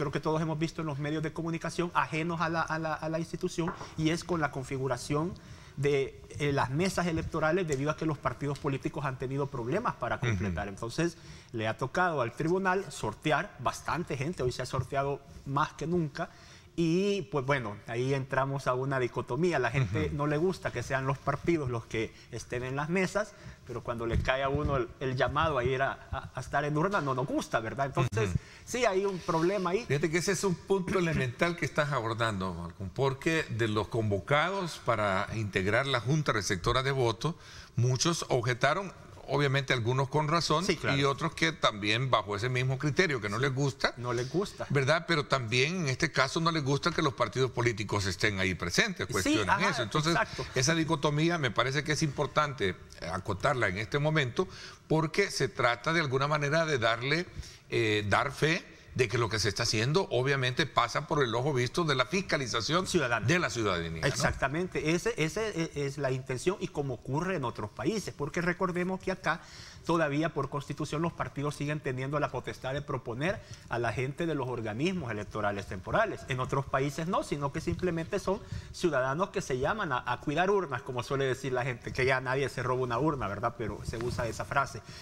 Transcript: creo que todos hemos visto en los medios de comunicación ajenos a la institución, y es con la configuración de las mesas electorales, debido a que los partidos políticos han tenido problemas para completar. Entonces, le ha tocado al tribunal sortear bastante gente, hoy se ha sorteado más que nunca, y pues bueno, ahí entramos a una dicotomía. La gente no le gusta que sean los partidos los que estén en las mesas, pero cuando le cae a uno el llamado a ir a estar en urna, no nos gusta, ¿verdad? Entonces, sí hay un problema ahí. Fíjate que ese es un punto elemental que estás abordando, Malcolm, porque de los convocados para integrar la Junta Receptora de Votos, muchos objetaron, obviamente algunos con razón, sí, claro, y otros que también bajo ese mismo criterio, que no les gusta. No les gusta. ¿Verdad? Pero también en este caso no les gusta que los partidos políticos estén ahí presentes, cuestionan sí, eso. Entonces, exacto, esa dicotomía me parece que es importante acotarla en este momento, porque se trata de alguna manera de darle, dar fe de que lo que se está haciendo obviamente pasa por el ojo visto de la fiscalización ciudadana, de la ciudadanía. Exactamente, ¿no? Esa es la intención, y como ocurre en otros países, porque recordemos que acá todavía por constitución los partidos siguen teniendo la potestad de proponer a la gente de los organismos electorales temporales. En otros países no, sino que simplemente son ciudadanos que se llaman a cuidar urnas, como suele decir la gente, que ya nadie se roba una urna, ¿verdad? Pero se usa esa frase.